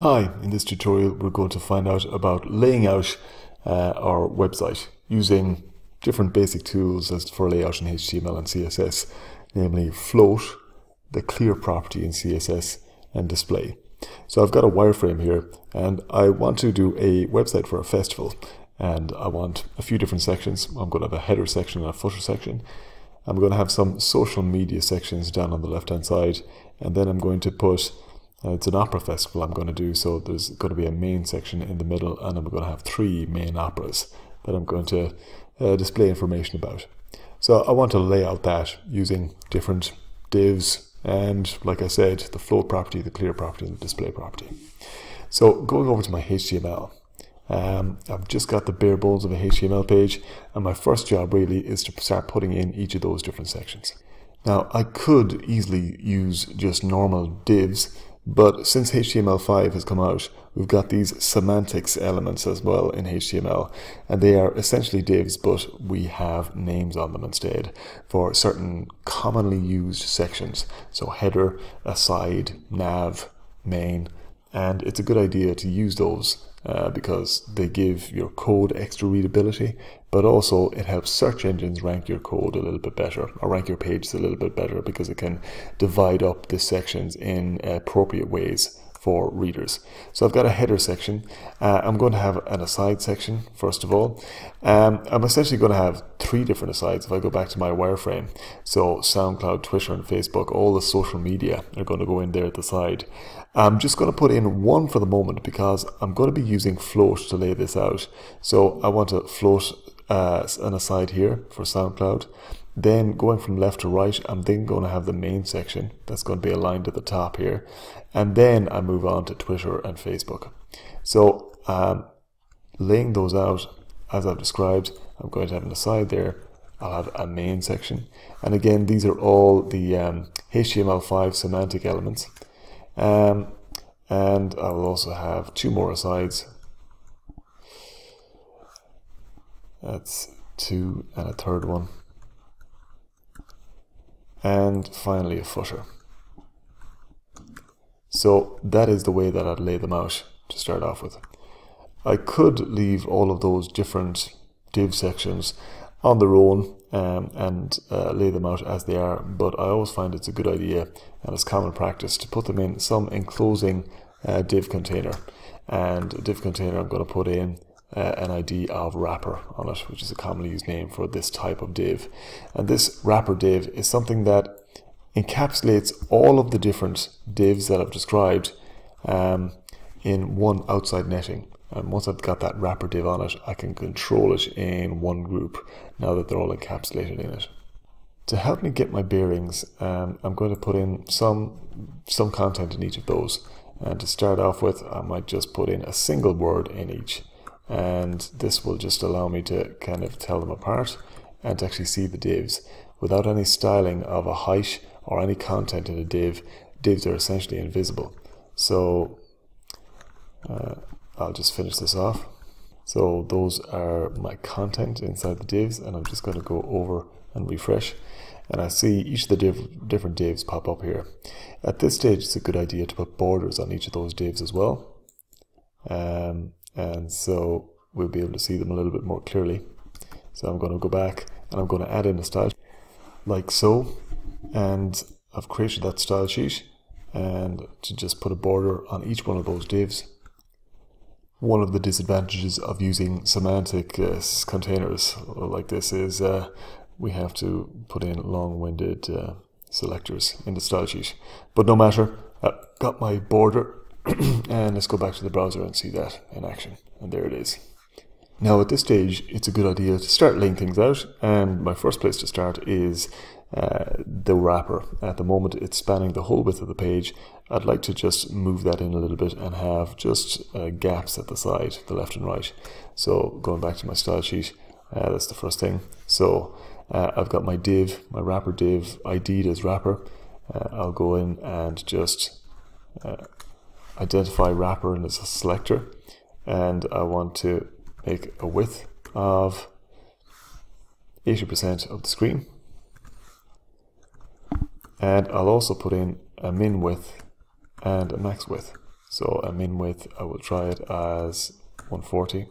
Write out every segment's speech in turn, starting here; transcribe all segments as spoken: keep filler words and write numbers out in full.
Hi, in this tutorial we're going to find out about laying out uh, our website using different basic tools as for layout in H T M L and C S S, namely float, the clear property in C S S, and display. So I've got a wireframe here and I want to do a website for a festival, and I want a few different sections. I'm going to have a header section and a footer section. I'm going to have some social media sections down on the left hand side, and then I'm going to put Uh, it's an opera festival I'm going to do, so there's going to be a main section in the middle, and I'm going to have three main operas that I'm going to uh, display information about. So I want to lay out that using different divs and, like I said, the float property, the clear property, and the display property. So going over to my H T M L, um, I've just got the bare bones of a H T M L page, and my first job really is to start putting in each of those different sections. Now I could easily use just normal divs, but since H T M L five has come out, we've got these semantics elements as well in H T M L, and they are essentially divs, but we have names on them instead for certain commonly used sections. So header, aside, nav, main, and it's a good idea to use those uh, because they give your code extra readability, but also it helps search engines rank your code a little bit better, or rank your pages a little bit better, because it can divide up the sections in appropriate ways for readers. So I've got a header section. Uh, I'm going to have an aside section first of all. Um, I'm essentially going to have three different asides if I go back to my wireframe. So SoundCloud, Twitter, and Facebook, all the social media are going to go in there at the side. I'm just going to put in one for the moment because I'm going to be using float to lay this out. So I want to float uh, an aside here for SoundCloud. Then going from left to right, I'm then going to have the main section that's going to be aligned at the top here, and then I move on to Twitter and Facebook. So um, laying those out as I've described, I'm going to have an aside there, I'll have a main section, and again these are all the um, H T M L five semantic elements, um, and I'll also have two more asides. That's two, and a third one, and finally a footer. So that is the way that I'd lay them out to start off with. I could leave all of those different div sections on their own um, and uh, lay them out as they are, but I always find it's a good idea, and it's common practice, to put them in some enclosing uh, div container. And a div container I'm going to put in Uh, an I D of wrapper on it, which is a commonly used name for this type of div. And this wrapper div is something that encapsulates all of the different divs that I've described um, in one outside netting. And once I've got that wrapper div on it, I can control it in one group now that they're all encapsulated in it. To help me get my bearings, um, I'm going to put in some, some content in each of those. And to start off with, I might just put in a single word in each. And this will just allow me to kind of tell them apart and to actually see the divs without any styling of a height or any content in a div. Divs are essentially invisible. So uh, I'll just finish this off. So those are my content inside the divs, and I'm just going to go over and refresh, and I see each of the div different divs pop up here. At this stage it's a good idea to put borders on each of those divs as well. Um, and so we'll be able to see them a little bit more clearly. So I'm going to go back and I'm going to add in a style like so, and I've created that style sheet, and to just put a border on each one of those divs. One of the disadvantages of using semantic uh, containers like this is uh, we have to put in long-winded uh, selectors in the style sheet, but no matter, I've got my border. And let's go back to the browser and see that in action. And there it is. Now at this stage it's a good idea to start laying things out, and my first place to start is uh, the wrapper. At the moment it's spanning the whole width of the page. I'd like to just move that in a little bit and have just uh, gaps at the side, the left and right. So going back to my style sheet, uh, that's the first thing. So uh, I've got my div, my wrapper div, I D'd as wrapper. Uh, I'll go in and just uh, identify wrapper and it's a selector, and I want to make a width of eighty percent of the screen, and I'll also put in a min width and a max width. So a min width, I will try it as one forty.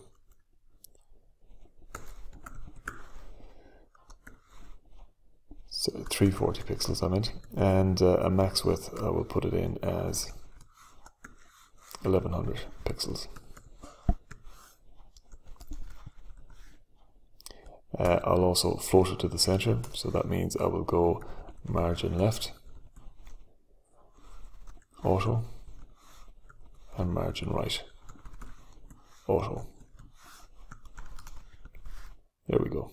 So three forty pixels I meant. And uh, a max width, I will put it in as eleven hundred pixels. Uh, I'll also float it to the center, so that means I will go margin left, auto, and margin right, auto. There we go.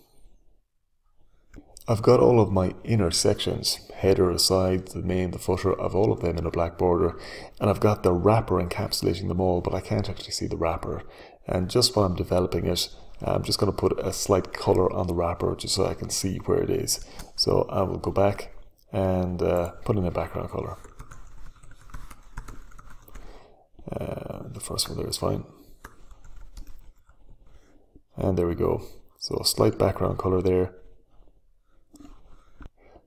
I've got all of my inner sections, header, the sides, the main, the footer, I've all of them in a black border, and I've got the wrapper encapsulating them all, but I can't actually see the wrapper. And just while I'm developing it, I'm just going to put a slight color on the wrapper just so I can see where it is. So I will go back and uh, put in a background color. Uh, the first one there is fine. And there we go. So a slight background color there.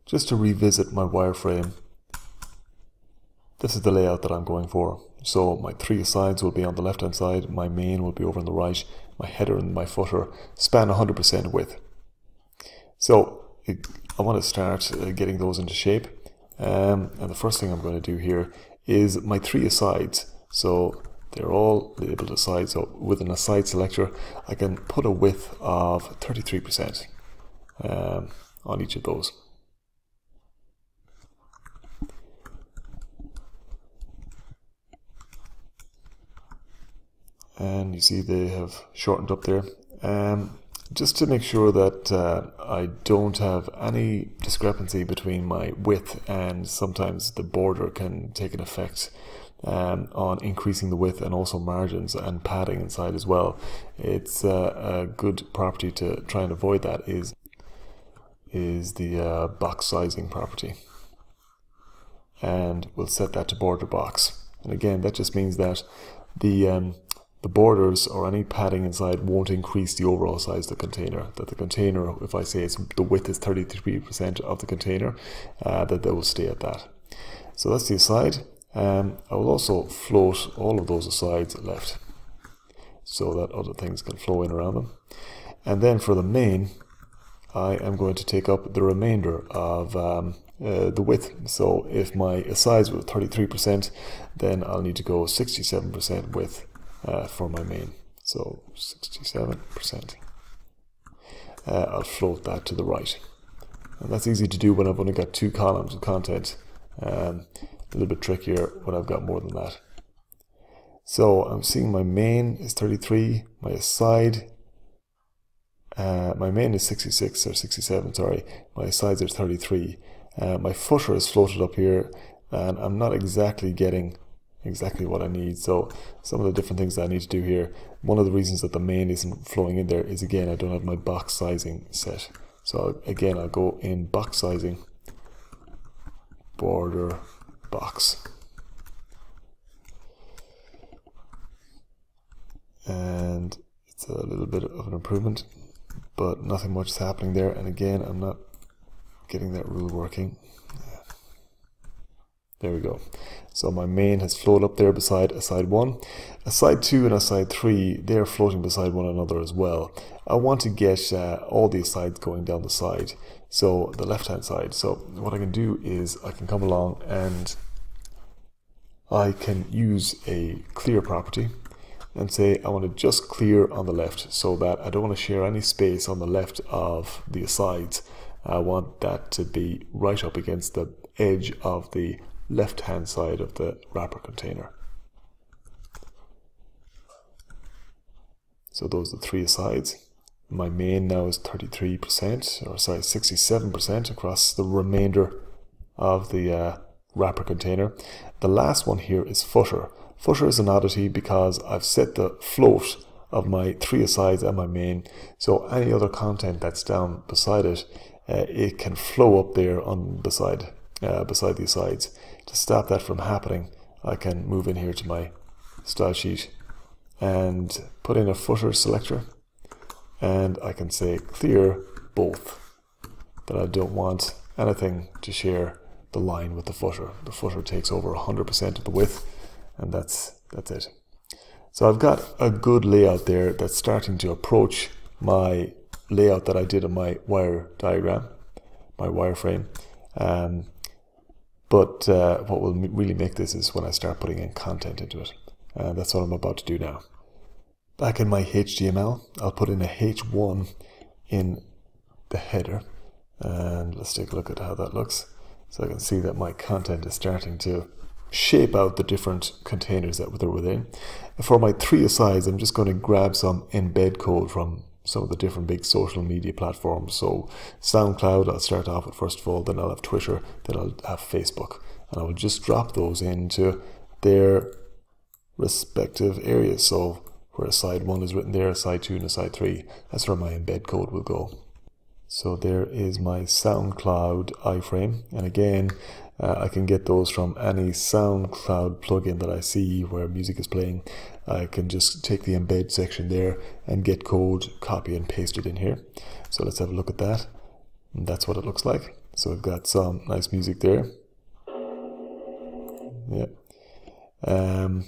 Just to revisit my wireframe, this is the layout that I'm going for. So my three sides will be on the left hand side, my main will be over on the right, my header and my footer span one hundred percent width. So I want to start getting those into shape, um, and the first thing I'm going to do here is my three asides. So they're all labeled aside, so with an aside selector I can put a width of thirty-three percent um, on each of those. And you see they have shortened up there. Um, just to make sure that uh, I don't have any discrepancy between my width, and sometimes the border can take an effect um, on increasing the width, and also margins and padding inside as well. It's uh, a good property to try and avoid, that is, is the uh, box sizing property. And we'll set that to border box. And again, that just means that the um, the borders or any padding inside won't increase the overall size of the container. That the container, if I say it's, the width is thirty-three percent of the container, uh, that they will stay at that. So that's the aside. Um, I will also float all of those asides left, so that other things can flow in around them. And then for the main, I am going to take up the remainder of um, uh, the width. So if my asides were thirty-three percent, then I'll need to go sixty-seven percent width Uh, for my main, so sixty-seven percent. Uh, I'll float that to the right, and that's easy to do when I've only got two columns of content. Um, a little bit trickier when I've got more than that. So I'm seeing my main is thirty-three, my aside, uh, my main is sixty-six or sixty-seven, sorry, my asides are thirty-three. Uh, my footer is floated up here, and I'm not exactly getting exactly what I need. So some of the different things that I need to do here, one of the reasons that the main isn't flowing in there is, again, I don't have my box sizing set. So again, I'll go in box sizing, border box, and it's a little bit of an improvement, but nothing much is happening there. And again, I'm not getting that rule working. There we go. So my main has floated up there beside aside one. Aside two and aside three, they're floating beside one another as well. I want to get uh, all the asides going down the side, so the left hand side. So what I can do is I can come along and I can use a clear property and say I want to just clear on the left, so that I don't want to share any space on the left of the asides. I want that to be right up against the edge of the left hand side of the wrapper container. So those are the three asides. My main now is thirty-three percent, or sorry, sixty-seven percent across the remainder of the uh, wrapper container. The last one here is footer. Footer is an oddity because I've set the float of my three asides and my main, so any other content that's down beside it, uh, it can flow up there on the side. Uh, beside the sides. To stop that from happening, I can move in here to my style sheet and put in a footer selector, and I can say clear both, that I don't want anything to share the line with the footer. The footer takes over one hundred percent of the width, and that's that's it. So I've got a good layout there that's starting to approach my layout that I did on my wire diagram, my wireframe. Um, but uh, what will really make this is when I start putting in content into it. Uh, that's what I'm about to do now. Back in my H T M L, I'll put in a H one in the header, and let's take a look at how that looks. So I can see that my content is starting to shape out the different containers that they're within. For my three asides, I'm just going to grab some embed code from some of the different big social media platforms. So SoundCloud, I'll start off with first of all, then I'll have Twitter, then I'll have Facebook. And I will just drop those into their respective areas. So where aside one is written there, aside two and aside three, that's where my embed code will go. So there is my SoundCloud iframe, and again, uh, I can get those from any SoundCloud plugin that I see where music is playing. I can just take the embed section there and get code, copy and paste it in here. So let's have a look at that, and that's what it looks like. So we've got some nice music there. Yep. Um,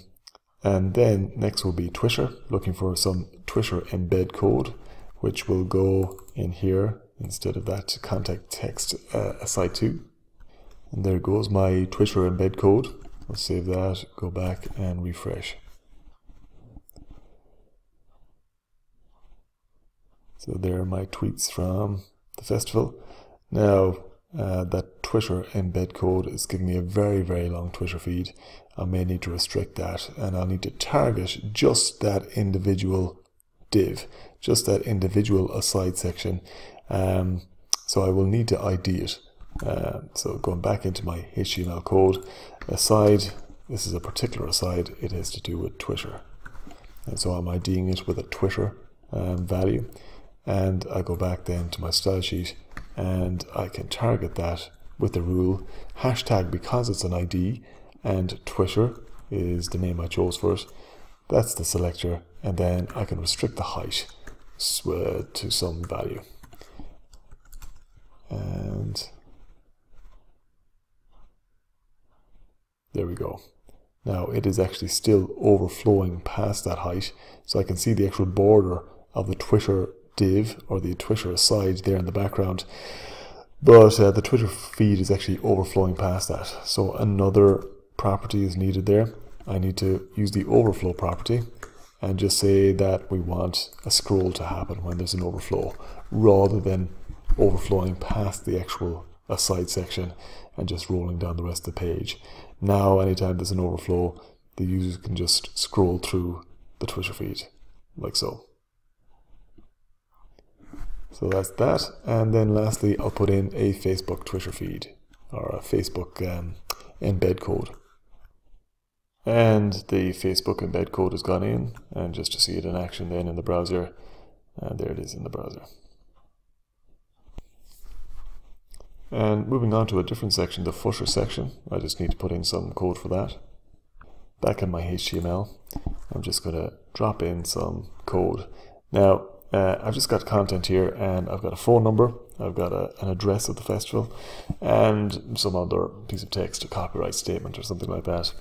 and then next will be Twitter, looking for some Twitter embed code, which will go in here instead of that contact text uh, aside two. And there goes my Twitter embed code. I'll save that, go back and refresh. So there are my tweets from the festival. Now uh, that Twitter embed code is giving me a very, very long Twitter feed. I may need to restrict that, and I'll need to target just that individual div, just that individual aside section. Um, so I will need to I D it. Uh, so going back into my H T M L code, aside, this is a particular aside, it has to do with Twitter. And so I'm IDing it with a Twitter um, value. And I go back then to my style sheet and I can target that with the rule hashtag, because it's an I D, and Twitter is the name I chose for it. That's the selector, and then I can restrict the height to some value. And there we go. Now it is actually still overflowing past that height, so I can see the actual border of the Twitter div or the Twitter aside there in the background. But uh, the Twitter feed is actually overflowing past that. So another property is needed there. I need to use the overflow property and just say that we want a scroll to happen when there's an overflow, rather than overflowing past the actual aside section and just rolling down the rest of the page. Now, anytime there's an overflow, the user can just scroll through the Twitter feed, like so. So that's that. And then lastly, I'll put in a Facebook Twitter feed, or a Facebook um, embed code. And the Facebook embed code has gone in, and just to see it in action then in the browser, and there it is in the browser. And moving on to a different section, the footer section, I just need to put in some code for that. Back in my H T M L, I'm just going to drop in some code. Now, uh, I've just got content here, and I've got a phone number, I've got a, an address of the festival, and some other piece of text, a copyright statement or something like that.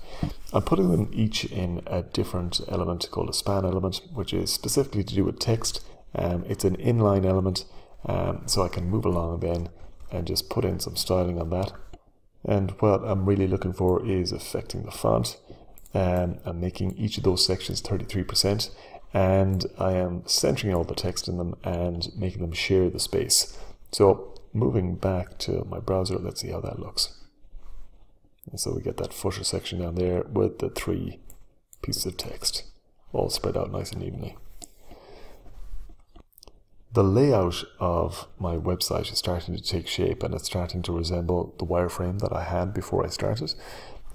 I'm putting them each in a different element called a span element, which is specifically to do with text. Um, it's an inline element, um, so I can move along then and just put in some styling on that. And what I'm really looking for is affecting the font. Um, I'm making each of those sections thirty-three percent, and I am centering all the text in them and making them share the space. So moving back to my browser, let's see how that looks. And so we get that footer section down there with the three pieces of text all spread out nice and evenly. The layout of my website is starting to take shape, and it's starting to resemble the wireframe that I had before I started.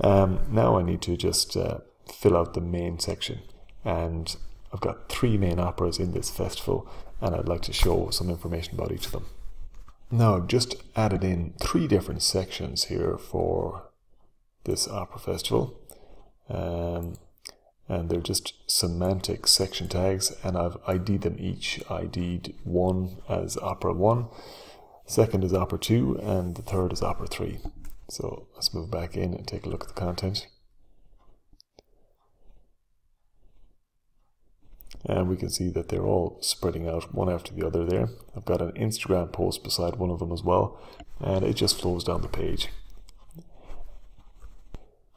Um, now I need to just uh, fill out the main section, and I've got three main operas in this festival, and I'd like to show some information about each of them. Now I've just added in three different sections here for this opera festival, um, and they're just semantic section tags, and I've ID'd them each. ID'd one as opera one, second is opera two, and the third is opera three. So let's move back in and take a look at the content. and we can see that they're all spreading out one after the other there. I've got an Instagram post beside one of them as well, and it just flows down the page.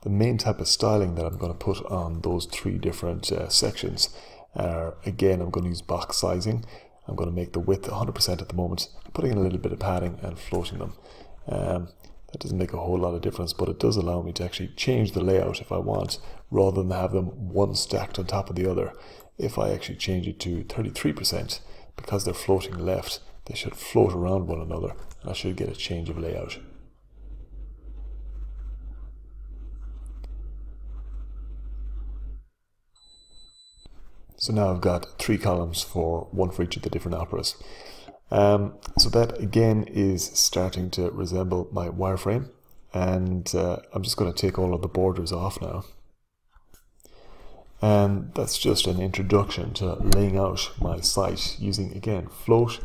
The main type of styling that I'm going to put on those three different uh, sections are, again, I'm going to use box sizing. I'm going to make the width one hundred percent at the moment, putting in a little bit of padding and floating them. Um, that doesn't make a whole lot of difference, but it does allow me to actually change the layout if I want, rather than have them one stacked on top of the other. If I actually change it to thirty-three percent, because they're floating left, they should float around one another, and I should get a change of layout. So now I've got three columns, for one for each of the different operas. Um, so that again is starting to resemble my wireframe, and uh, I'm just going to take all of the borders off now. And that's just an introduction to laying out my site using, again, float,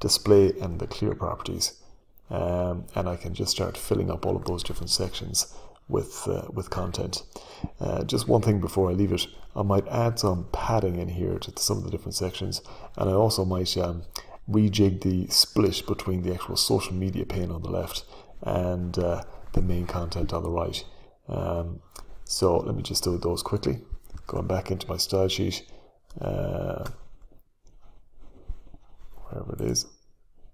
display, and the clear properties. Um, and I can just start filling up all of those different sections with uh, with content. Uh, just one thing before I leave it, I might add some padding in here to some of the different sections, and I also might um, rejig the split between the actual social media pane on the left and uh, the main content on the right. Um, so let me just do those quickly. Going back into my style sheet, uh, wherever it is,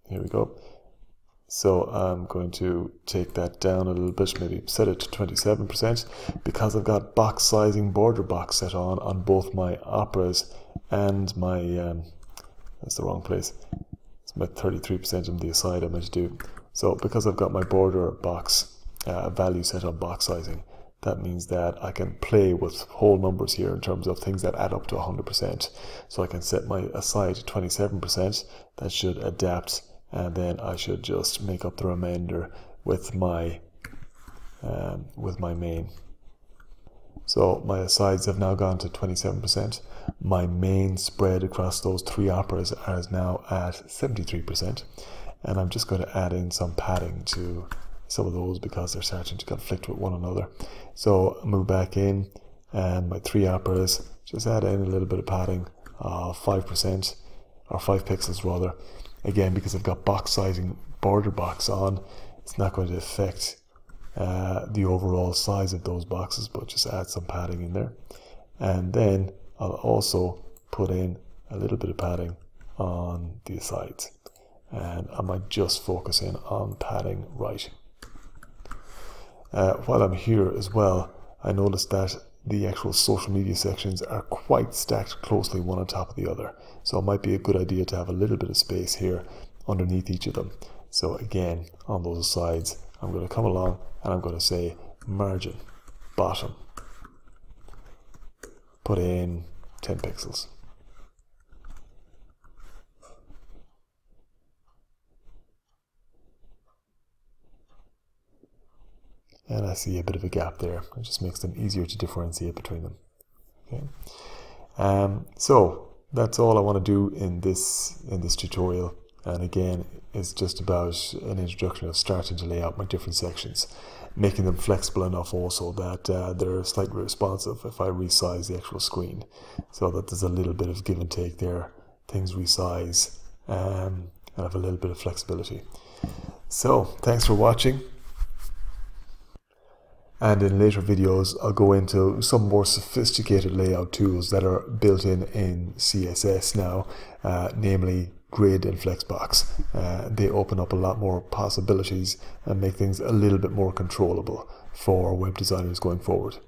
here we go. So I'm going to take that down a little bit, maybe set it to twenty-seven percent, because I've got box sizing, border box set on on both my operas and my, um, that's the wrong place, it's my thirty-three percent on the aside I meant to do. So because I've got my border box uh, value set on box sizing, that means that I can play with whole numbers here in terms of things that add up to one hundred percent. So I can set my aside to twenty-seven percent, that should adapt, and then I should just make up the remainder with my um, with my main. So my asides have now gone to twenty-seven percent. My main spread across those three operas is now at seventy-three percent, and I'm just going to add in some padding to some of those because they're starting to conflict with one another. So I move back in, and my three operas, just add in a little bit of padding of five percent, or five pixels rather. Again, because I've got box sizing, border box on, it's not going to affect uh, the overall size of those boxes, but just add some padding in there. And then I'll also put in a little bit of padding on the sides. And I might just focus in on padding right. Uh, while I'm here as well, I noticed that the actual social media sections are quite stacked closely one on top of the other. So it might be a good idea to have a little bit of space here underneath each of them. So again, on those sides, I'm going to come along and I'm going to say margin, bottom, put in ten pixels. And I see a bit of a gap there. It just makes them easier to differentiate between them. Okay. Um, so that's all I want to do in this in this tutorial. And again, it's just about an introduction of starting to lay out my different sections, making them flexible enough also that uh, they're slightly responsive if I resize the actual screen. So that there's a little bit of give and take there. Things resize um, and have a little bit of flexibility. So thanks for watching. And in later videos, I'll go into some more sophisticated layout tools that are built in in C S S now, uh, namely grid and flexbox. Uh, they open up a lot more possibilities and make things a little bit more controllable for web designers going forward.